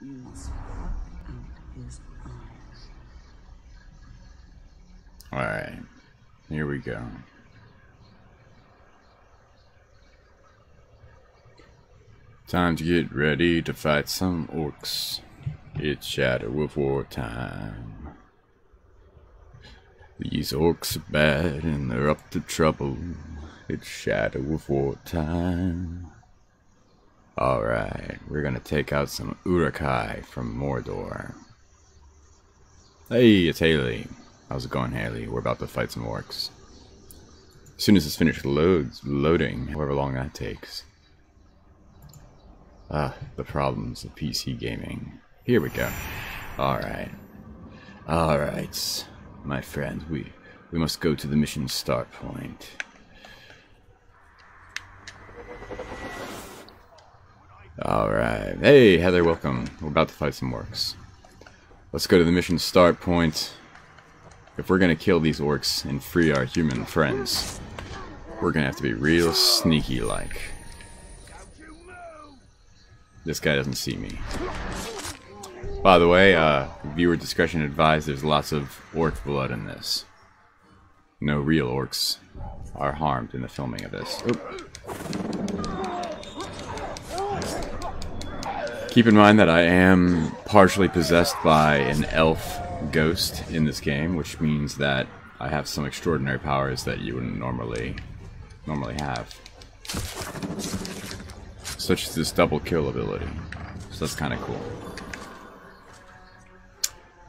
you must pluck out his eyes. Alright, here we go. Time to get ready to fight some orcs. It's Shadow of War time. These orcs are bad and they're up to trouble. It's Shadow of War time. Alright, we're gonna take out some Uruk-hai from Mordor. Hey, it's Haley. How's it going, Haley? We're about to fight some orcs. As soon as it's finished loading, however long that takes. Ah, the problems of PC gaming. Here we go. Alright. Alright, my friend, we must go to the mission start point. Alright. Hey, Heather, welcome. We're about to fight some orcs. Let's go to the mission start point. If we're gonna kill these orcs and free our human friends, we're gonna have to be real sneaky-like. This guy doesn't see me. By the way, viewer discretion advised, there's lots of orc blood in this. No real orcs are harmed in the filming of this. Oop. Keep in mind that I am partially possessed by an elf ghost in this game, which means that I have some extraordinary powers that you wouldn't normally have. Such as this double kill ability. So that's kind of cool.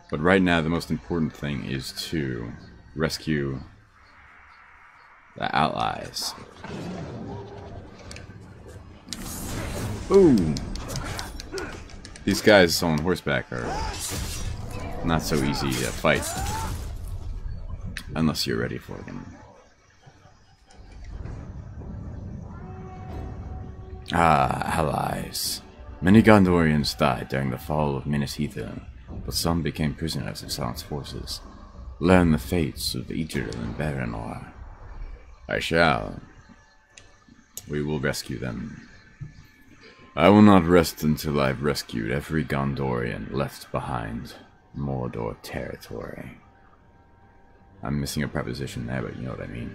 But right now the most important thing is to rescue the allies. Ooh! These guys on horseback are not so easy to fight. Unless you're ready for them. Ah, allies. Many Gondorians died during the fall of Minas Ithil, but some became prisoners of Sauron's forces. Learn the fates of Ediril and Valinor. I shall. We will rescue them. I will not rest until I've rescued every Gondorian left behind Mordor territory. I'm missing a preposition there, but you know what I mean.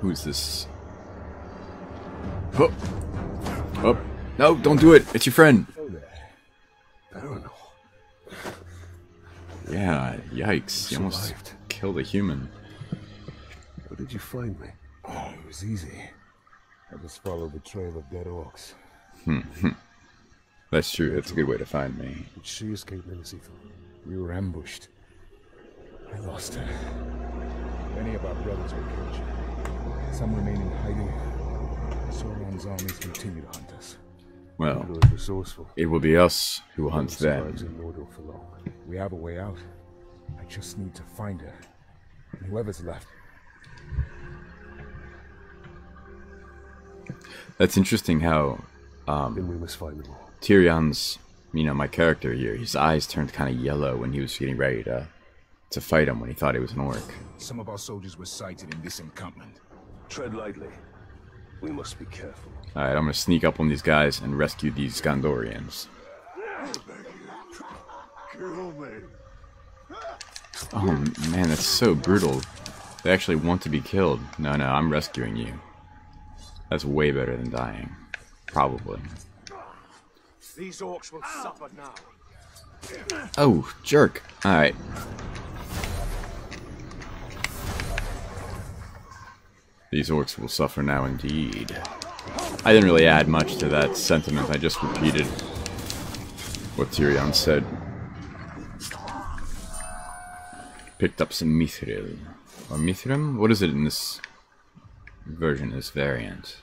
Who's this? Oh. Oh. No, don't do it. It's your friend. I don't know. Yeah, yikes. You almost killed a human. How did you find me? Oh, it was easy. I just followed the trail of dead orcs. That's true. That's a good way to find me. She escaped Minas Ithil. We were ambushed. I lost her. Many of our brothers were killed. Some remain in hiding. Sauron's armies continue to hunt us. Well, it will be us who hunts them. We have a way out. I just need to find her. And whoever's left. That's interesting how then we must find them all. Tyrion's, you know, my character here, his eyes turned kind of yellow when he was getting ready to fight him when he thought he was an orc. Some of our soldiers were sighted in this encampment. Tread lightly. We must be careful. Alright, I'm gonna sneak up on these guys and rescue these Gondorians. Kill me. Oh man, that's so brutal. They actually want to be killed. No, no, I'm rescuing you. That's way better than dying. Probably. These orcs will suffer now. Oh, jerk. Alright. These orcs will suffer now indeed. I didn't really add much to that sentiment, I just repeated what Tyrion said. Picked up some Mithril. Or Mithrim? What is it in this version, this variant?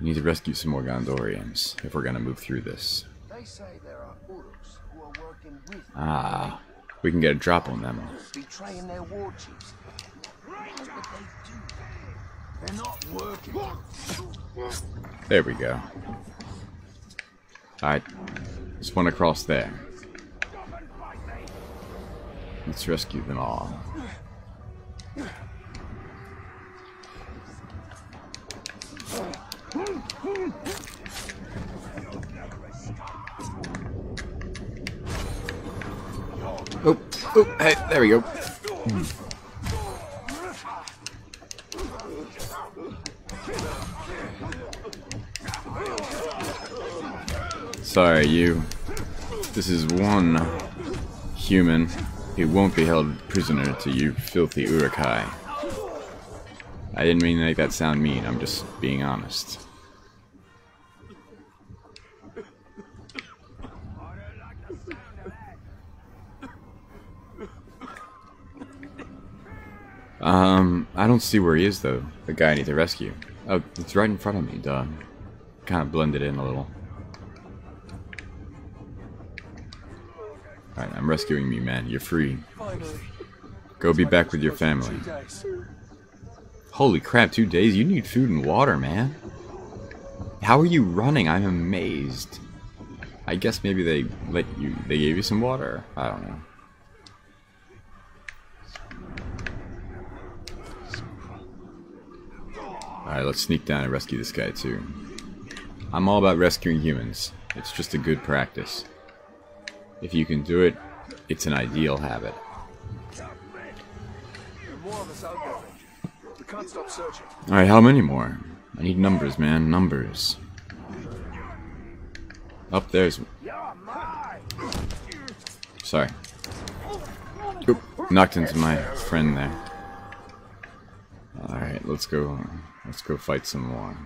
We need to rescue some more Gondorians if we're going to move through this. They say there are orcs who are working with them. Ah, we can get a drop on them. Betraying their war chiefs. They're not working. There we go. Alright. Just one across there. Let's rescue them all. Oh, oh, hey, there we go. Sorry, you. This is one human who won't be held prisoner to you filthy Uruk-hai. I didn't mean to make that sound mean, I'm just being honest. I don't see where he is, though. The guy I need to rescue. Oh, it's right in front of me, duh. Kind of blended in a little. Alright, I'm rescuing you, man. You're free. Finally. Go be back with your family. Holy crap, 2 days? You need food and water, man. How are you running? I'm amazed. I guess maybe they gave you some water. I don't know. Alright, let's sneak down and rescue this guy too. I'm all about rescuing humans. It's just a good practice. If you can do it, it's an ideal habit. Alright, how many more? I need numbers, man. Numbers. Up there's... Sorry. Oop, knocked into my friend there. Alright, let's go. Let's go fight some more.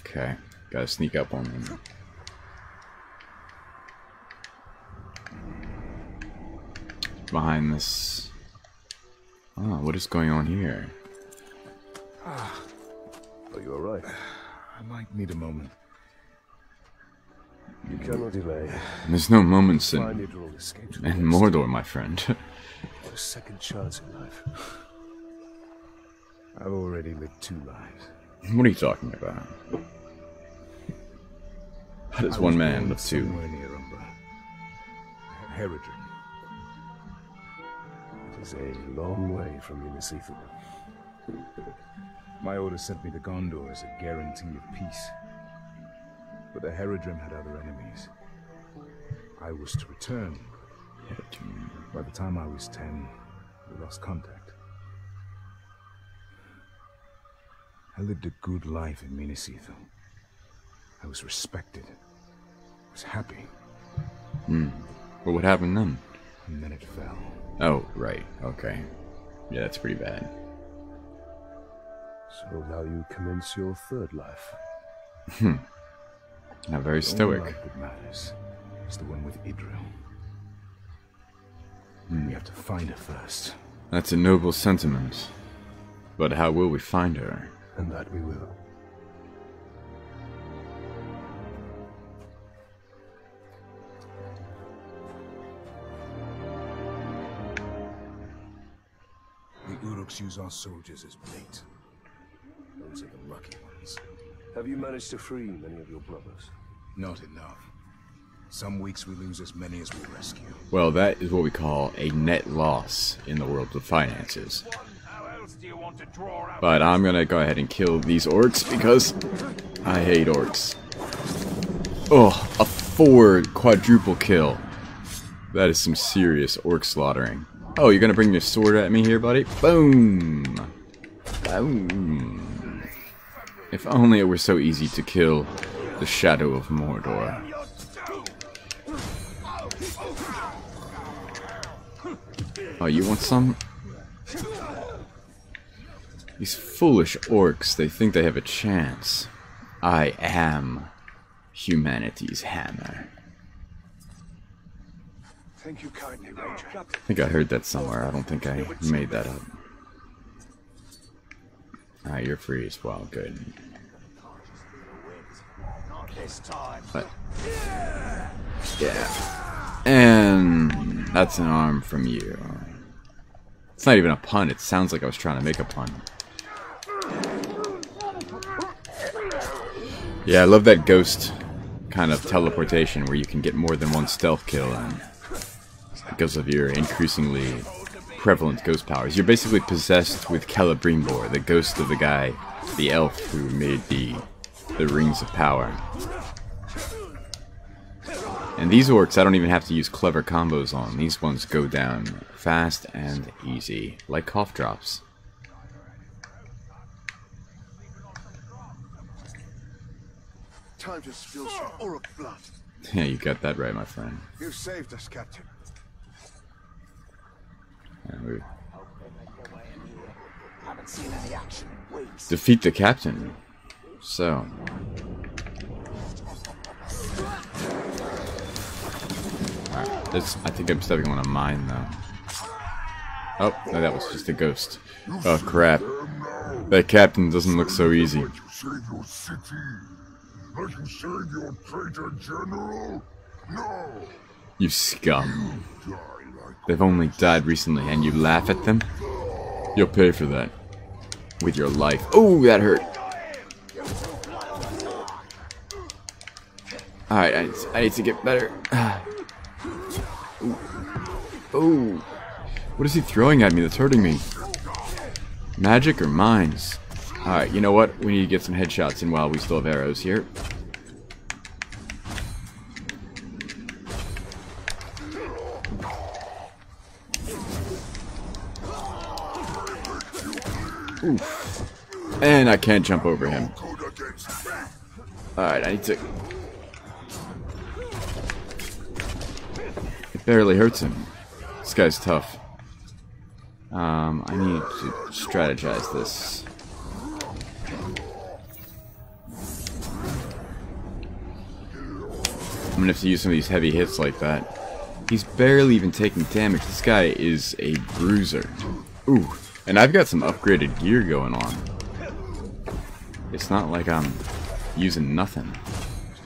Okay, gotta sneak up on them. Behind this. Oh, what is going on here? Are you alright? I might need a moment. You cannot delay. There's no moments in Mordor, my friend. What a second chance in life. I've already lived 2 lives. What are you talking about? How does one man live 2? Herodrin. It is a long way from Unisithil. My order sent me to Gondor as a guarantee of peace. But the Herodrim had other enemies. I was to return. By the time I was 10, we lost contact. I lived a good life in Minas Ithil. I was respected. I was happy. Hmm. Well, what happened then? And then it fell. Oh, right. Okay. Yeah, that's pretty bad. So now you commence your 3rd life. Hmm. Not very stoic. The only life that matters is the one with Idril. We have to find her first. That's a noble sentiment. But how will we find her? And that we will. The Uruks use our soldiers as bait. Those are the lucky ones. Have you managed to free many of your brothers? Not enough. Some weeks we lose as many as we rescue. Well, that is what we call a net loss in the world of finances. But I'm gonna go ahead and kill these orcs because I hate orcs. Oh, a 4 quadruple kill. That is some serious orc slaughtering. Oh, you're gonna bring your sword at me here, buddy? Boom! Boom! If only it were so easy to kill the Shadow of Mordor. Oh, you want some? These foolish orcs, they think they have a chance. I am humanity's hammer. Thank you kindly, Ranger. I think I heard that somewhere. I don't think I made that up. Alright, you're free as well. Good. But, yeah. And that's an arm from you. It's not even a pun. It sounds like I was trying to make a pun. Yeah, I love that ghost kind of teleportation where you can get more than 1 stealth kill on. because of your increasingly prevalent ghost powers. You're basically possessed with Celebrimbor, the ghost of the guy, the elf who made the Rings of Power. And these orcs I don't even have to use clever combos on. These ones go down fast and easy, like cough drops. Time to spill some orc blood. Yeah, you got that right, my friend. You saved us, Captain. Haven't seen any action. Defeat the captain. So alright, this I think I'm stepping on a mine though. Oh, no, that was just a ghost. Oh crap. That captain doesn't look so easy. You saved your traitor general? No. You scum. They've only died recently and you laugh at them? You'll pay for that. With your life. Oh, that hurt. Alright, I need to get better. Oh. What is he throwing at me that's hurting me? Magic or mines? Alright, you know what? We need to get some headshots in while we still have arrows here. Oof. And I can't jump over him. Alright, I need to... It barely hurts him. This guy's tough. I need to strategize this. I'm gonna have to use some of these heavy hits like that. He's barely even taking damage. This guy is a bruiser. Ooh, and I've got some upgraded gear going on. It's not like I'm using nothing.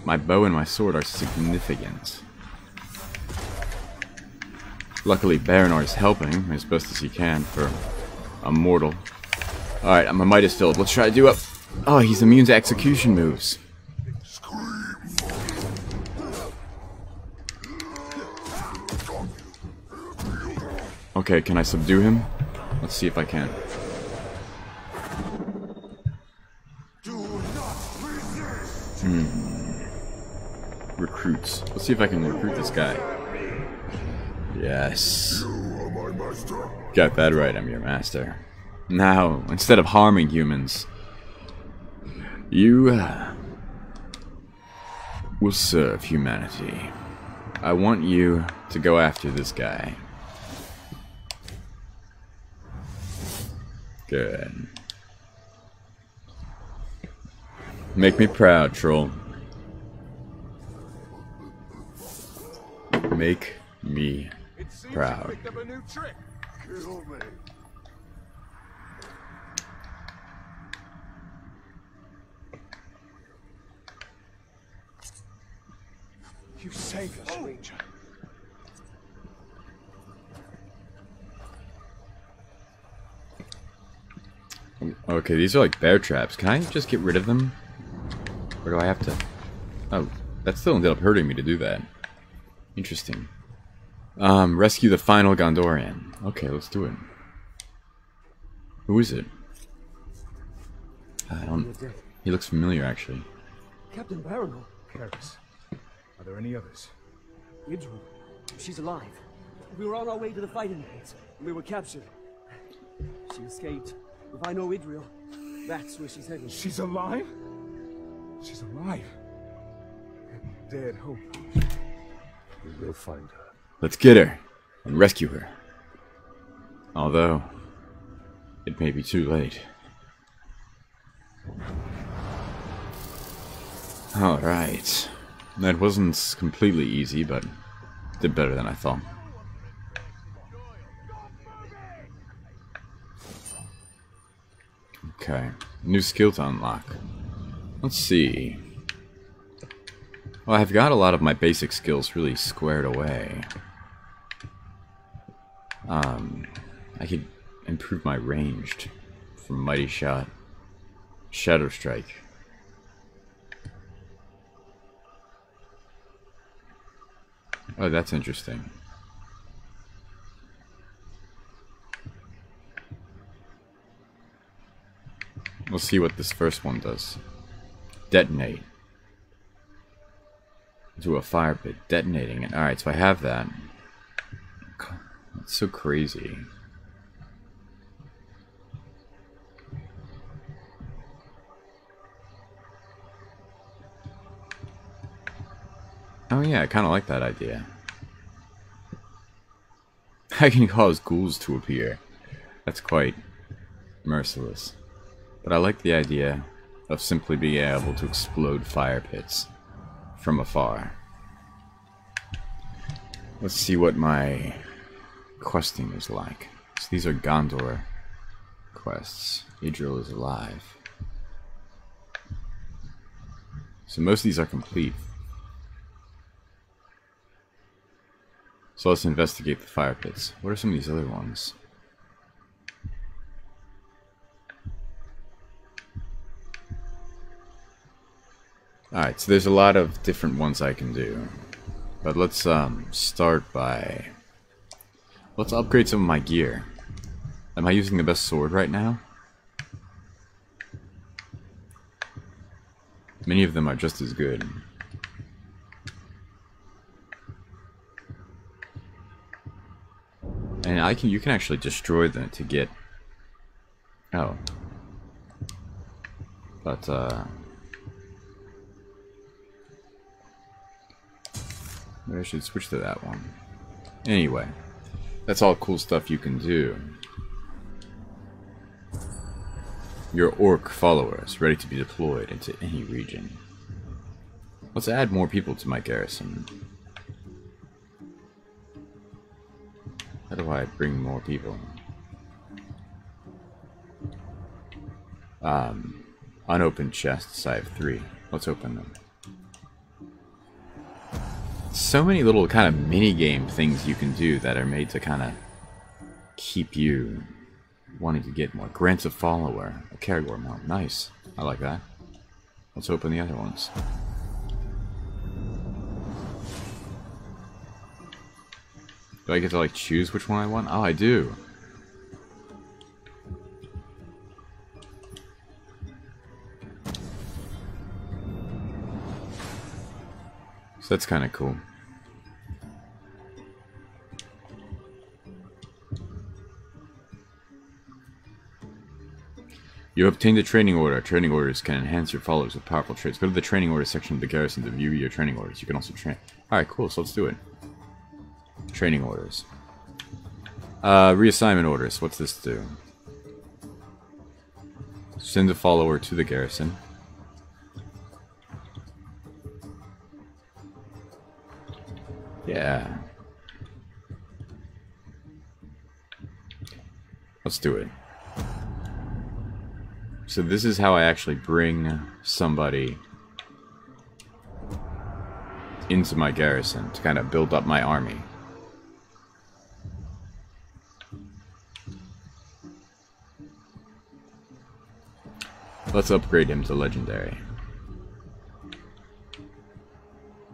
My bow and my sword are significant. Luckily, Baranor is helping as best as he can for a mortal. Alright, I'm a Midas Field. Let's try to do up. Oh, he's immune to execution moves. Okay, can I subdue him? Let's see if I can. Recruits. Let's see if I can recruit this guy. Yes. Got that right, I'm your master. Now, instead of harming humans, you will serve humanity. I want you to go after this guy. Good. Make me proud, troll. Make me proud. You saved us, Ranger. Okay, these are like bear traps. Can I just get rid of them? Or do I have to... Oh, that still ended up hurting me to do that. Interesting. Rescue the final Gondorian. Okay, let's do it. Who is it? I don't... He looks familiar, actually. Captain Baranor. Karis. Are there any others? Idril. She's alive. We were on our way to the fighting pits. We were captured. She escaped. If I know Idril, that's where she's headed. She's alive? She's alive. Dead hope. We will find her. Let's get her and rescue her. Although, it may be too late. Alright. That wasn't completely easy, but did better than I thought. Okay, new skill to unlock. Let's see. Well, I've got a lot of my basic skills really squared away. I could improve my ranged from Mighty Shot, Shadow Strike. Oh, that's interesting. We'll see what this first one does. Detonate. Do a fire pit. Detonating it. Alright, so I have that. That's so crazy. Oh yeah, I kind of like that idea. I can cause ghouls to appear. That's quite merciless. But I like the idea of simply being able to explode fire pits from afar. Let's see what my questing is like. So these are Gondor quests. Idril is alive. So most of these are complete. So let's investigate the fire pits. What are some of these other ones? Alright, so there's a lot of different ones I can do. But let's start by... let's upgrade some of my gear. Am I using the best sword right now? Many of them are just as good. And I can, you can actually destroy them to get... oh. But, maybe I should switch to that one. Anyway. That's all cool stuff you can do. Your orc followers, ready to be deployed into any region. Let's add more people to my garrison. How do I bring more people? Unopened chests, I have 3. Let's open them. So many little kind of mini-game things you can do that are made to kind of keep you wanting to get more. Grants a follower. A Caragor mount. Nice. I like that. Let's open the other ones. Do I get to like choose which one I want? Oh, I do. So that's kind of cool. You obtained a training order. Training orders can enhance your followers with powerful traits. Go to the training order section of the garrison to view your training orders. You can also train. Alright, cool. So let's do it. Training orders. Reassignment orders. What's this do? Send a follower to the garrison. Yeah. Let's do it. So this is how I actually bring somebody into my garrison to kind of build up my army. Let's upgrade him to legendary.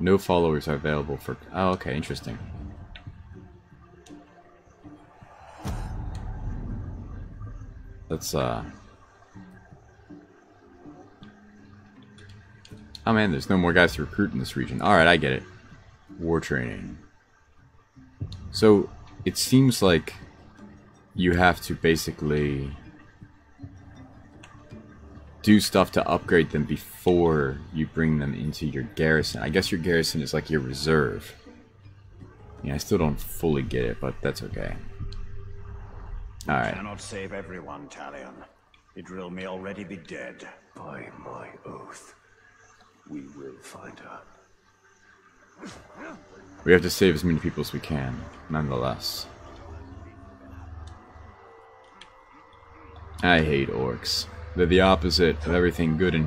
No followers are available for... oh, okay, interesting. Let's, oh man, there's no more guys to recruit in this region. Alright, I get it. War training. So, it seems like you have to basically... do stuff to upgrade them before you bring them into your garrison. I guess your garrison is like your reserve. Yeah, I still don't fully get it, but that's okay. Alright. Cannot save everyone, Talion. Idril may already be dead. By my oath, we will find her. We have to save as many people as we can, nonetheless. I hate orcs. They're the opposite of everything good in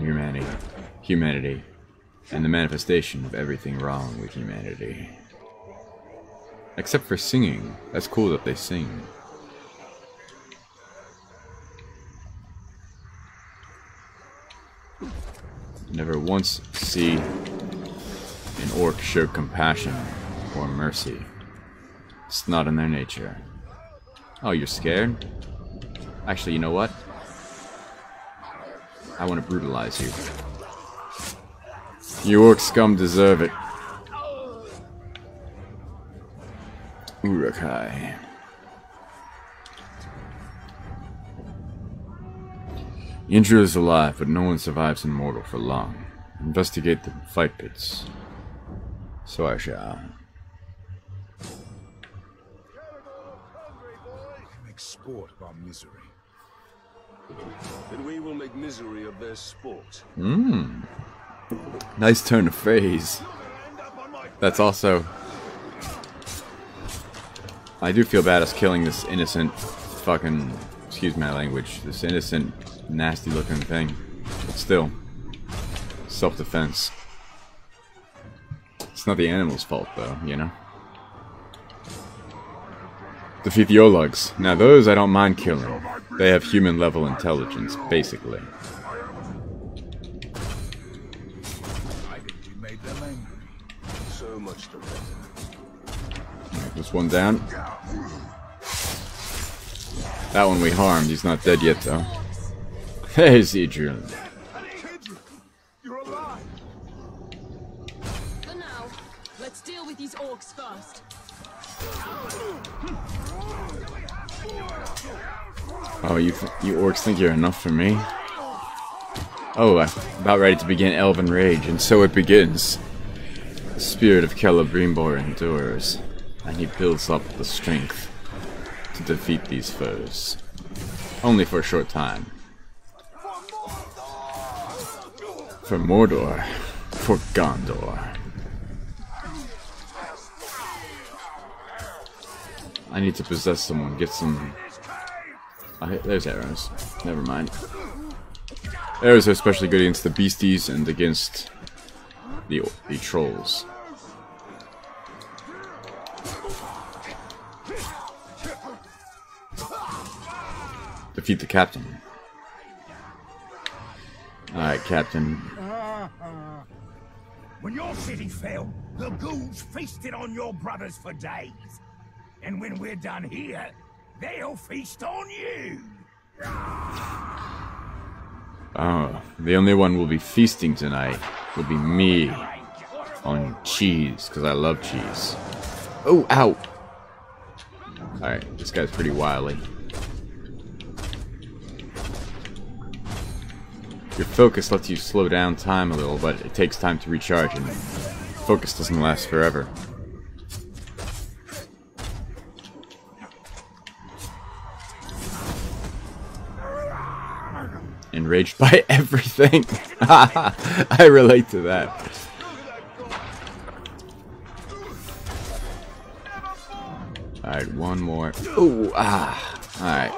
humanity, and the manifestation of everything wrong with humanity. Except for singing. That's cool that they sing. Never once see an orc show compassion or mercy. It's not in their nature. Oh, you're scared? Actually, you know what? I want to brutalize you. You orc scum deserve it. Uruk-hai. Indra is alive, but no one survives immortal for long. Investigate the fight pits. So I shall. Sport of our misery. Then we will make misery of their sport. Mmm. Nice turn of phrase. That's also... I do feel bad as killing this innocent fucking... Excuse my language. This innocent, nasty looking thing. But still. Self-defense. It's not the animal's fault though, you know? Defeat the Olags. Now those I don't mind killing. They have human level intelligence, basically. Right, this one down. That one we harmed. He's not dead yet, though. There's Adrian. For now, let's deal with these orcs first. Oh, you orcs think you're enough for me? Oh, I'm about ready to begin Elven Rage, and so it begins. The spirit of Celebrimbor endures, and he builds up the strength to defeat these foes. Only for a short time. For Mordor. For Gondor. I need to possess someone, get some... there's arrows. Never mind. Arrows are especially good against the beasties and against the trolls. Defeat the captain. Alright, captain. When your city fell, the ghouls feasted on your brothers for days. And when we're done here, they'll feast on you! Oh, the only one will be feasting tonight will be me. On cheese, because I love cheese. Oh, ow! Alright, this guy's pretty wily. Your focus lets you slow down time a little, but it takes time to recharge, and focus doesn't last forever. Enraged by everything. I relate to that. Alright, one more. Ooh, ah. Alright.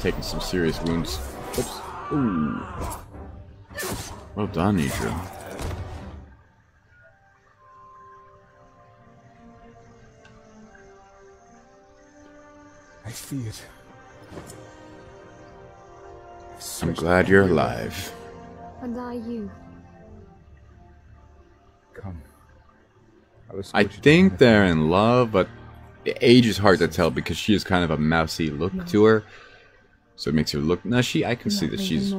Taking some serious wounds. Oops. Ooh. Well done, Idra. I feared. I'm glad you're alive. And are you? Come. I think they're in love, but age is hard to tell because she has kind of a mousy look to her, so it makes her look. Now she, I can see that she's.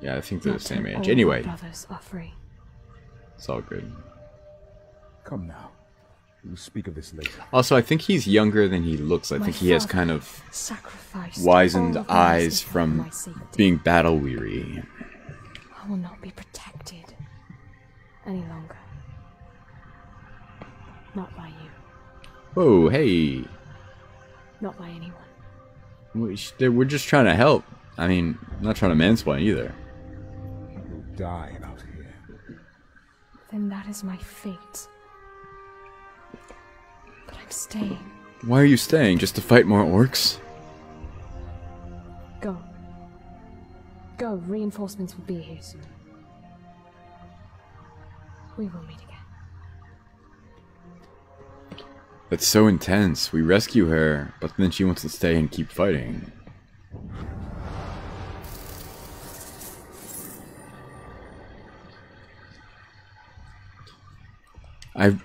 Yeah, I think they're the same age. Anyway, brothers are free. It's all good. Come now. We'll speak of this later. Also, I think he's younger than he looks. I think he has kind of wizened eyes from being battle weary. I will not be protected any longer. Not by you. Oh, hey. Not by anyone. We're just trying to help. I mean, I'm not trying to mansplain either. He will die out here. Then that is my fate. Staying. Why are you staying? Just to fight more orcs? Go. Go. Reinforcements will be here soon. We will meet again. That's so intense. We rescue her, but then she wants to stay and keep fighting.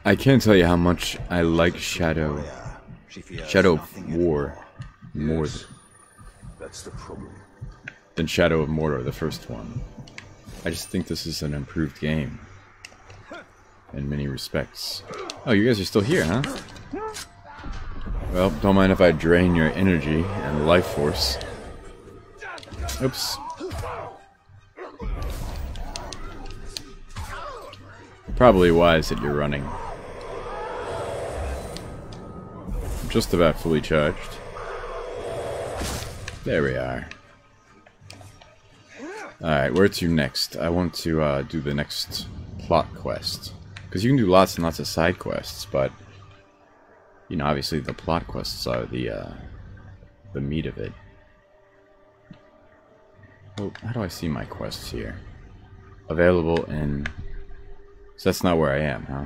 I can't tell you how much I like Shadow She fears Shadow of War. Yes, that's the problem. Than Shadow of Mordor, the first one. I just think this is an improved game in many respects. Oh, you guys are still here, huh? Well, don't mind if I drain your energy and life force. Oops. Probably wise that you're running. I'm just about fully charged. There we are. Alright, where to next? I want to do the next plot quest. Because you can do lots and lots of side quests, but... You know, obviously the plot quests are the meat of it. Well, how do I see my quests here? Available in... So that's not where I am, huh?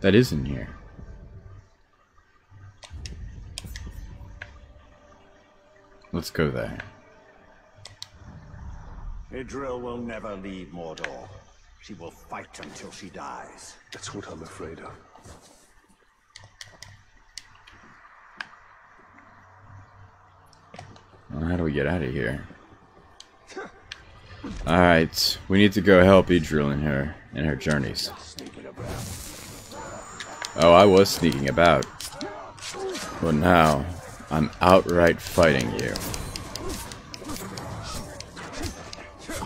That is in here. Let's go there. Idril will never leave Mordor. She will fight until she dies. That's what I'm afraid of. Well, how do we get out of here? Alright, we need to go help Idril in her journeys. Oh, I was sneaking about. But now, I'm outright fighting you.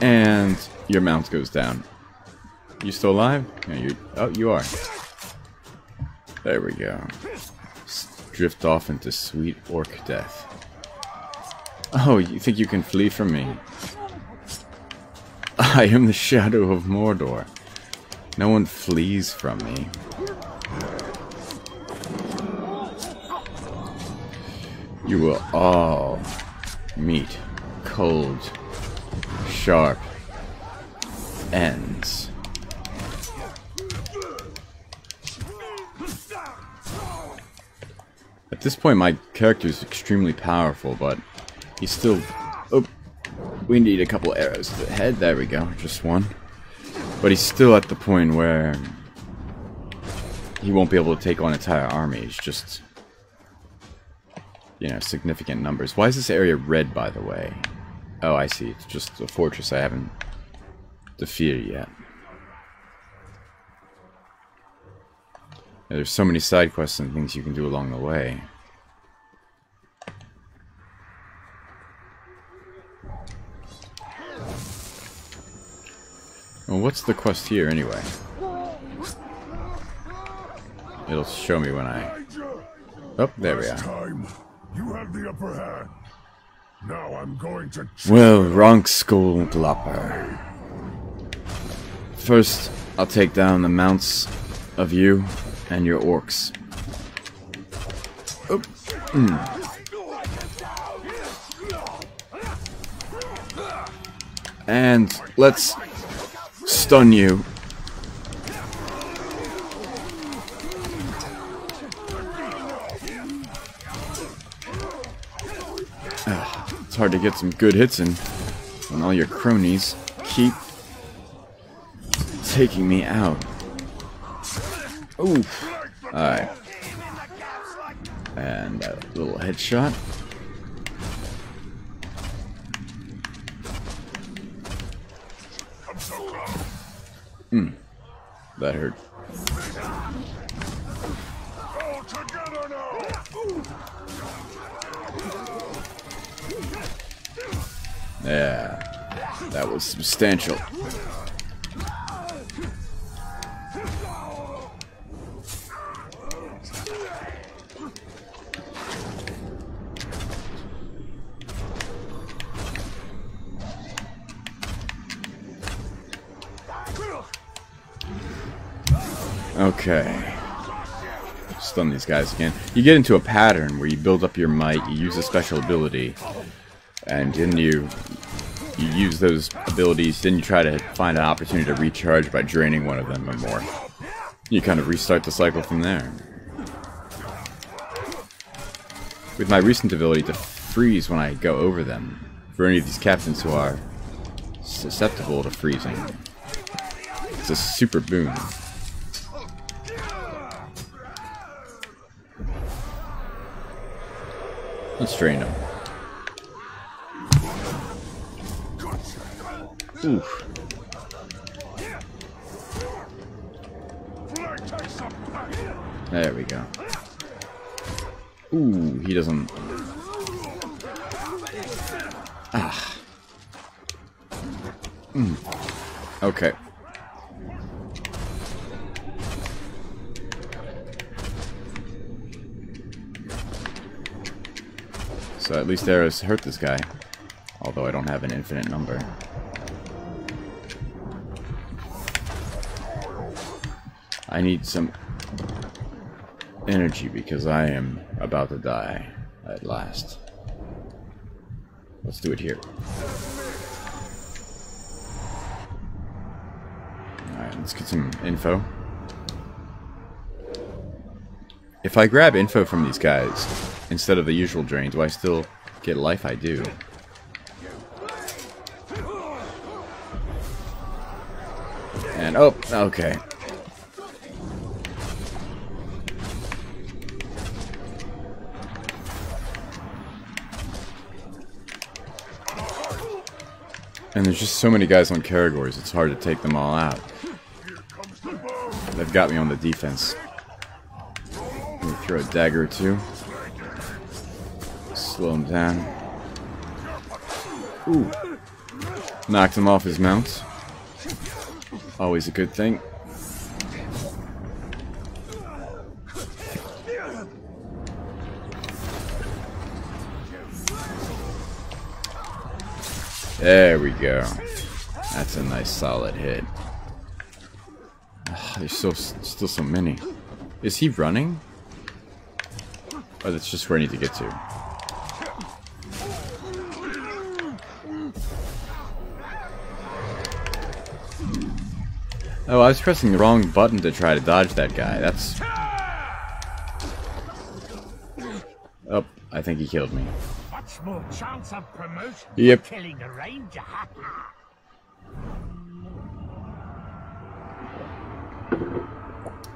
And your mount goes down. You still alive? No, you. Oh, you are. There we go. Drift off into sweet orc death. Oh, you think you can flee from me? I am the Shadow of Mordor. No one flees from me. You will all meet cold, sharp ends. At this point, my character is extremely powerful, but he's still... Oh, we need a couple arrows to the head. There we go, just one. But he's still at the point where he won't be able to take on entire armies, just... You know, significant numbers. Why is this area red, by the way? Oh, I see. It's just a fortress I haven't defeated yet. Yeah, there's so many side quests and things you can do along the way. Well, what's the quest here, anyway? It'll show me when I... Oh, there we are. You have the upper hand. Now I'm going to... Well, Ronkskuldlopper. First, I'll take down the mounts of you and your orcs. Oh. And let's stun you. It's hard to get some good hits in when all your cronies keep taking me out. Ooh. Alright. And a little headshot. Hmm. That hurt. Yeah, that was substantial. Okay. Stun these guys again. You get into a pattern where you build up your might, you use a special ability, and then you use those abilities, then you try to find an opportunity to recharge by draining one of them or more. You kind of restart the cycle from there. With my recent ability to freeze when I go over them, for any of these captains who are susceptible to freezing, it's a super boon. Let's drain him. Oof. There we go. Ooh, he doesn't... Ah. Mm. Okay. So at least arrows hurt this guy. Although I don't have an infinite number. I need some energy because I am about to die at last. Let's do it here. Alright, let's get some info. If I grab info from these guys instead of the usual drain, do I still get life? I do. And oh, okay. And there's just so many guys on Karagors, it's hard to take them all out. They've got me on the defense. Let me throw a dagger or two. Slow him down. Ooh. Knocked him off his mount. Always a good thing. There we go. That's a nice solid hit. Ugh, there's still so many. Is he running? Oh, that's just where I need to get to. Oh, I was pressing the wrong button to try to dodge that guy. That's... Oh, I think he killed me. More chance of promotion. Yep. Killing a ranger.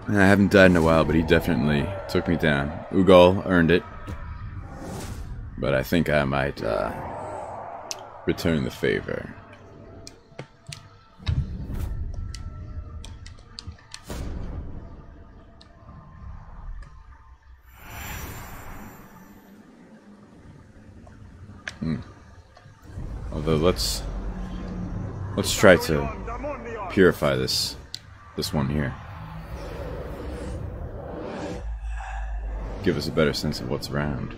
I haven't died in a while, but he definitely took me down. Ugal earned it, but I think I might return the favor. Although let's try to purify this one here. Give us a better sense of what's around.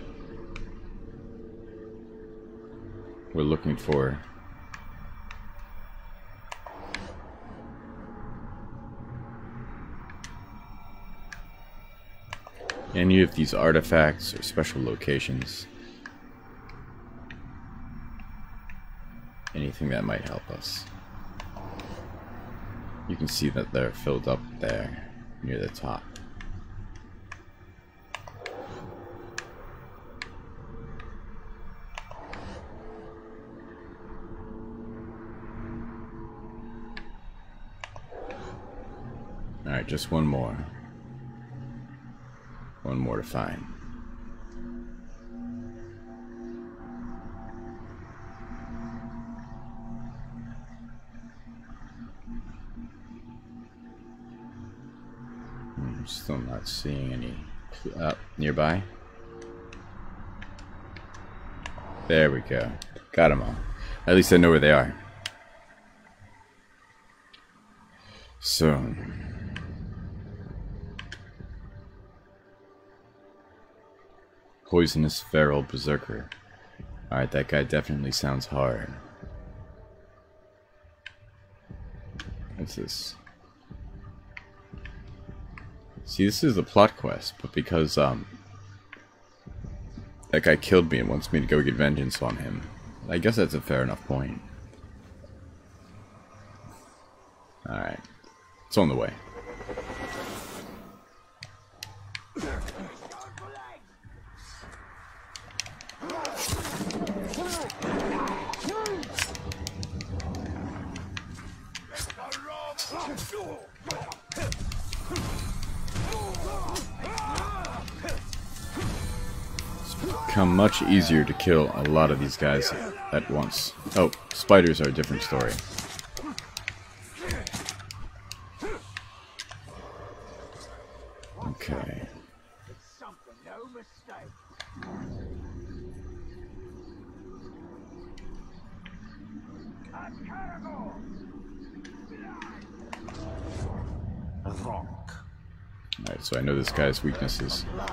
We're looking for any of these artifacts or special locations. Anything that might help us. You can see that they're filled up there, near the top. Alright, just one more. One more to find. I'm still not seeing any nearby. There we go. Got them all. At least I know where they are. So... Poisonous Feral Berserker. Alright, that guy definitely sounds hard. What's this? See, this is the plot quest, but because that guy killed me and wants me to go get vengeance on him, I guess that's a fair enough point. Alright. It's on the way. become much easier to kill a lot of these guys at once. Oh, spiders are a different story. Okay. Alright, so I know this guy's weaknesses. I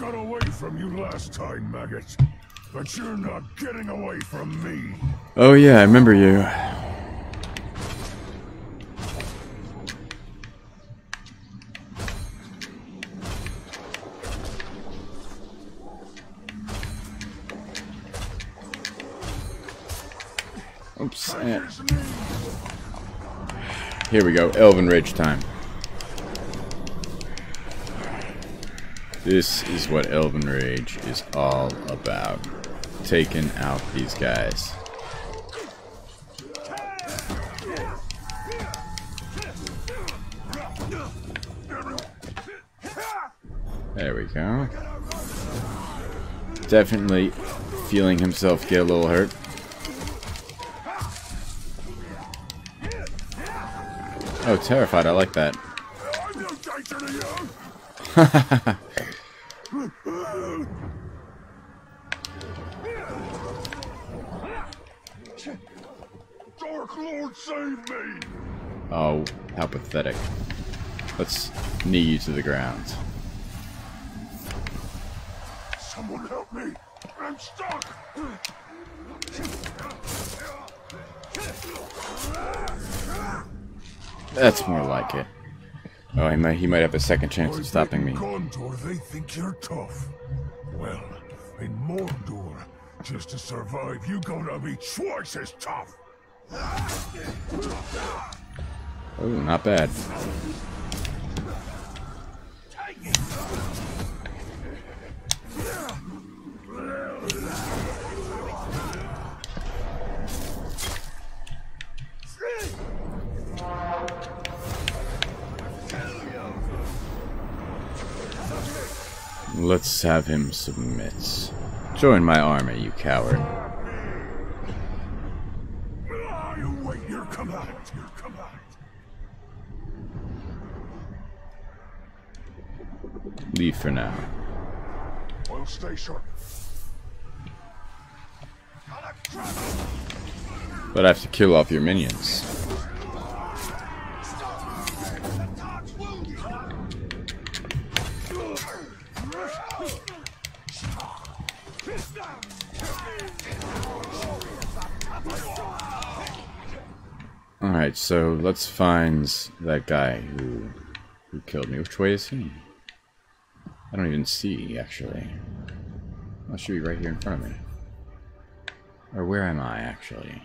got away from you last time, maggot, but you're not getting away from me. Oh yeah, I remember you. Oops. Here we go. Elven Rage time. This is what Elven Rage is all about. Taking out these guys. There we go. Definitely feeling himself get a little hurt. Oh, terrified. I like that. Dark Lord, save me. Oh, how pathetic. Let's knee you to the ground. Someone help me. I'm stuck. That's more like it. Oh, he might have a second chance at stopping me. Gondor, they think you're tough. Well, in Mordor, just to survive, you're gonna be twice as tough. Oh, not bad. Let's have him submit. Join my army, you coward. Leave for now. Well, stay short. But I have to kill off your minions. Alright, so let's find that guy who killed me. Which way is he? I don't even see, actually. I should be right here in front of me. Or where am I, actually?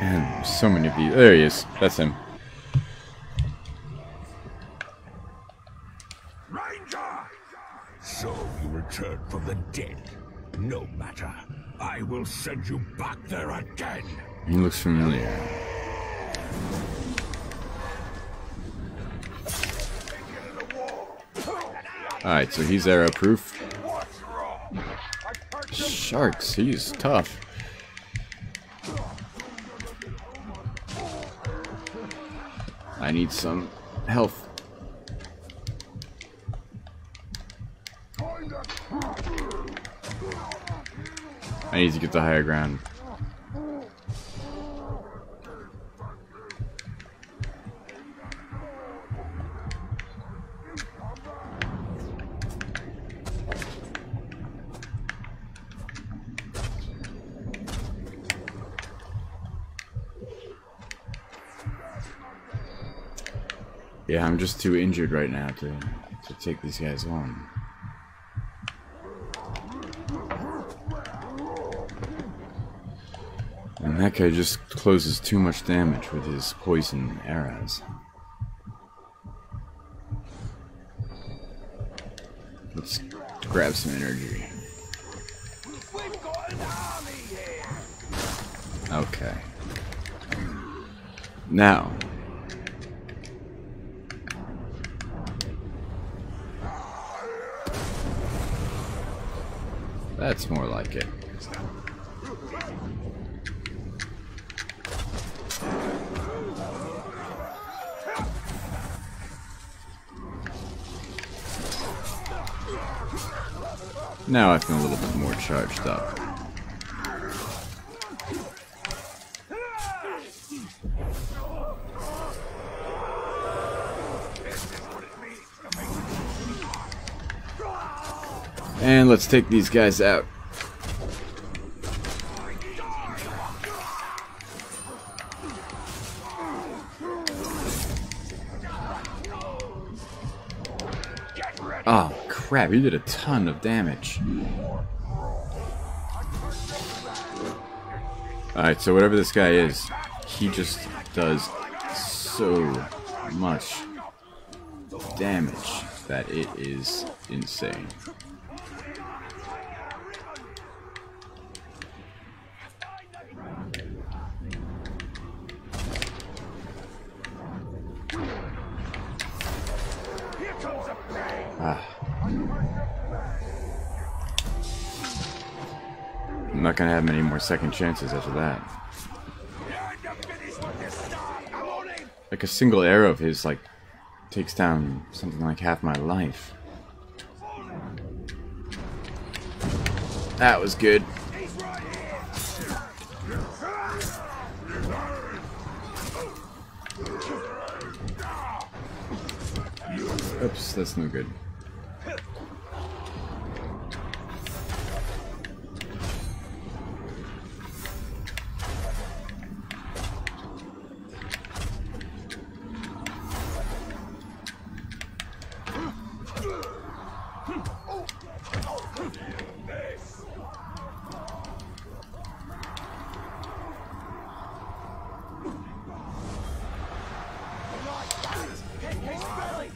And so many of these. There he is. That's him. So you return from the dead. No matter. I will send you back there again. He looks familiar. Alright, so he's arrow-proof. Sharks, he's tough. I need some health. I need to get the higher ground. Yeah, I'm just too injured right now to take these guys on. And that guy just closes too much damage with his poison arrows. Let's grab some energy. We've got an army! Okay. Now. That's more like it. Now I feel a little bit more charged up. And let's take these guys out. Oh, crap, you did a ton of damage. Alright, so whatever this guy is, he just does so much damage that it is insane. I'm not gonna have many more second chances after that. Like a single arrow of his, like, takes down something like half my life. That was good. Oops, that's no good.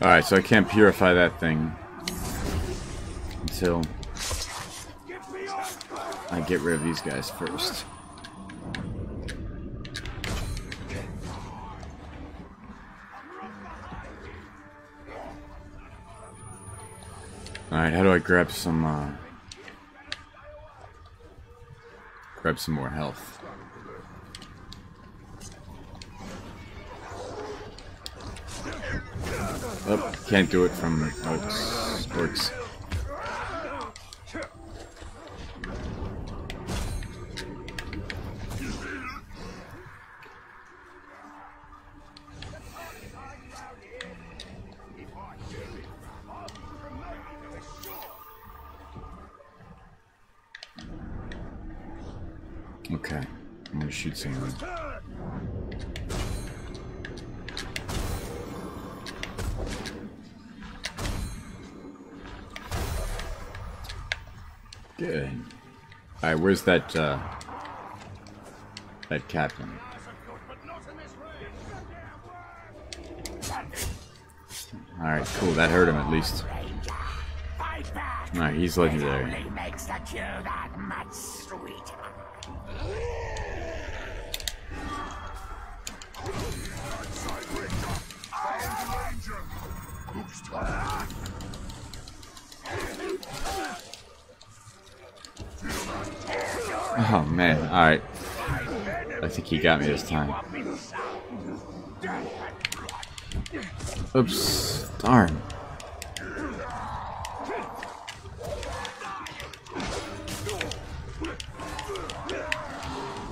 Alright, so I can't purify that thing until I get rid of these guys first. Alright, how do I grab some more health? Oh, can't do it from orcs. Okay, I'm gonna shoot someone. Good. Alright, where's that, that captain? Alright, cool, that hurt him at least. Alright, he's legendary. Oh man, alright. I think he got me this time. Oops, darn.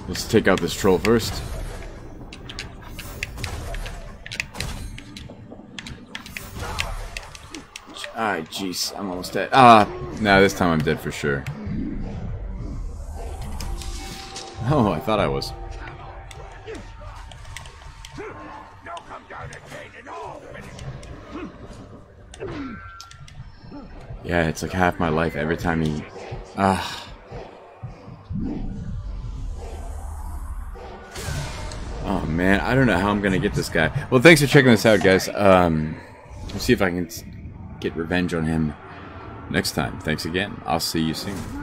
Let's take out this troll first. Alright, jeez, I'm almost dead. No, this time I'm dead for sure. Oh, I thought I was. Yeah, it's like half my life every time he... Oh man, I don't know how I'm gonna get this guy. Well, thanks for checking this out, guys. We'll see if I can get revenge on him next time. Thanks again. I'll see you soon.